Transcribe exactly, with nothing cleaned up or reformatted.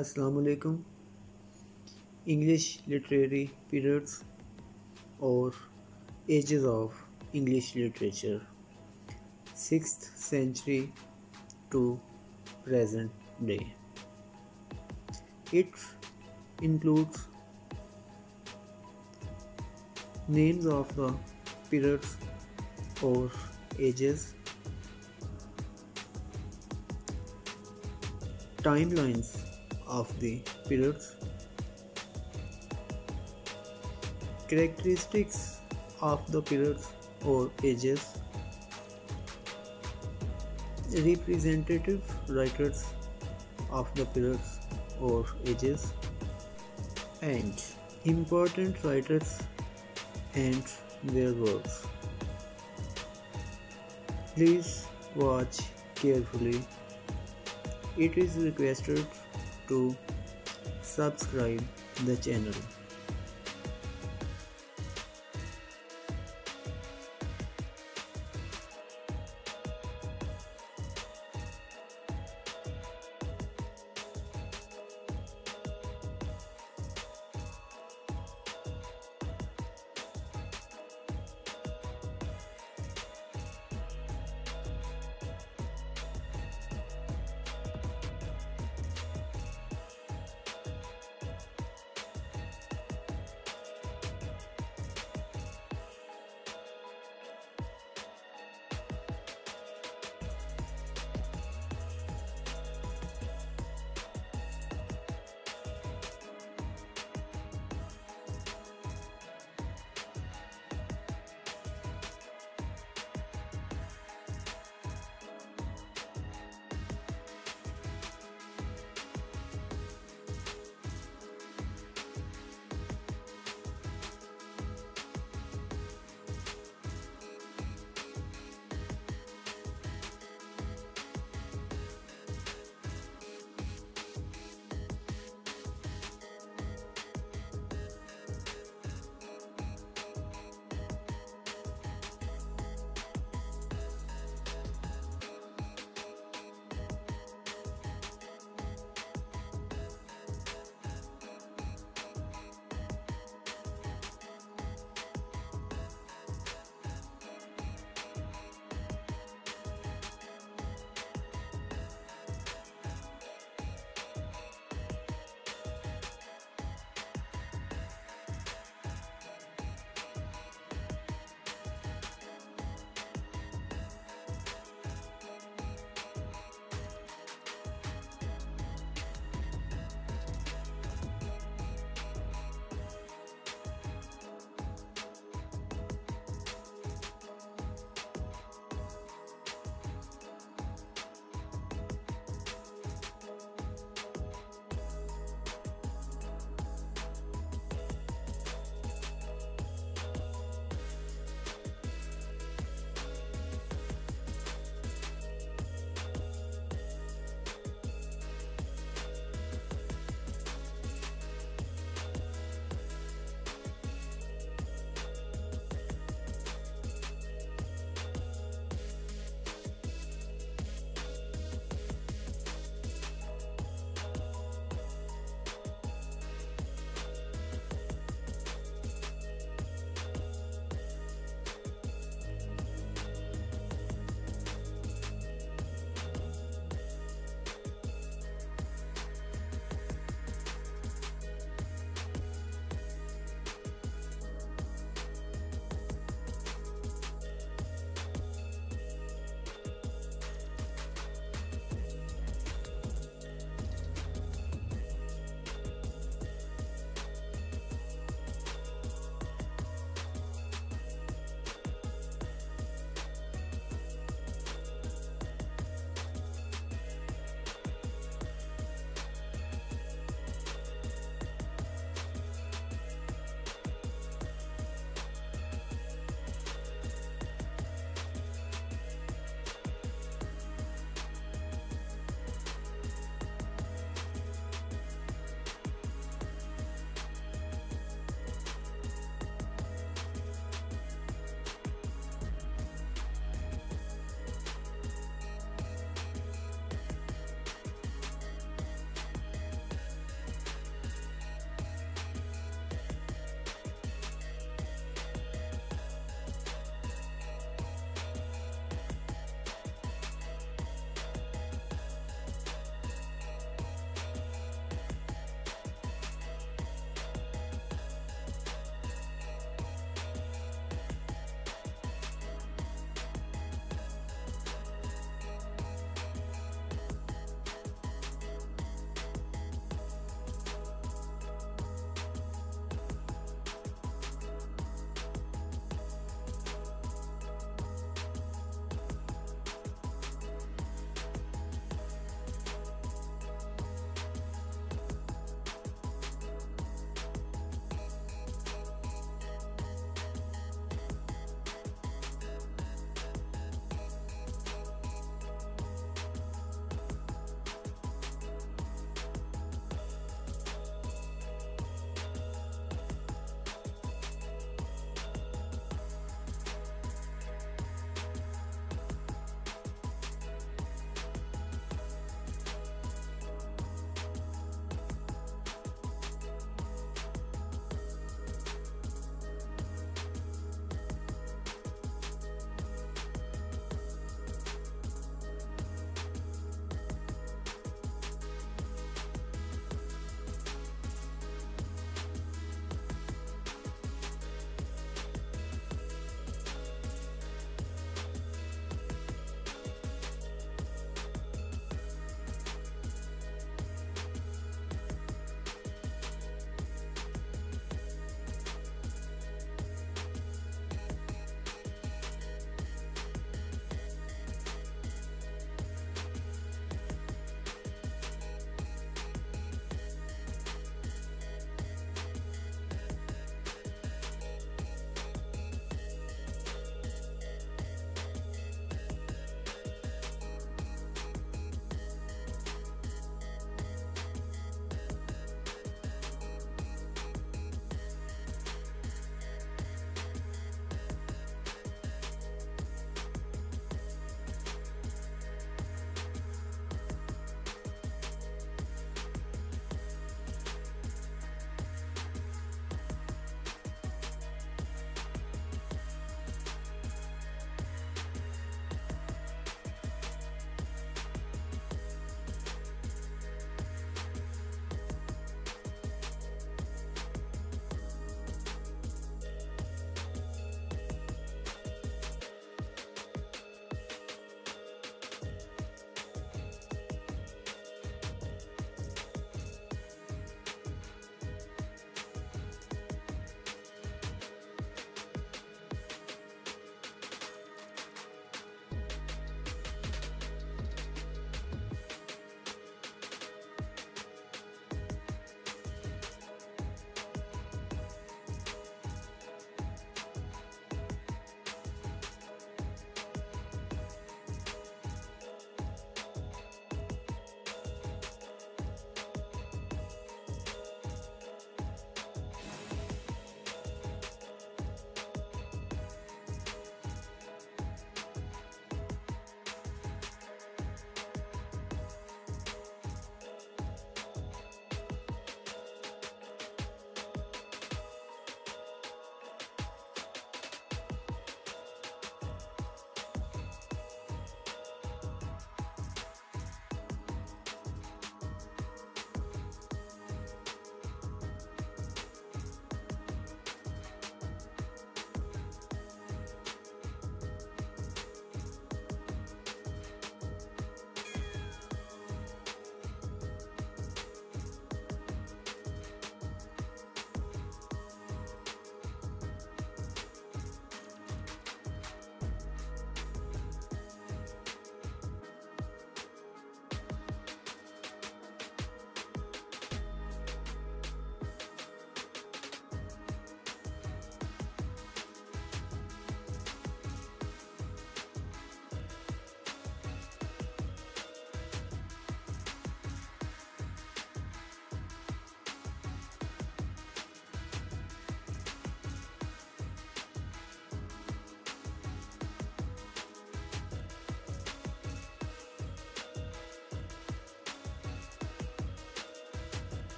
अस्सलामुअलैकुम। English literary periods और ages of English literature sixth century to present day. It includes names of the periods or ages, timelines of the periods, characteristics of the periods or ages, representative writers of the periods or ages, and important writers and their works. Please watch carefully. It is requested to subscribe the channel.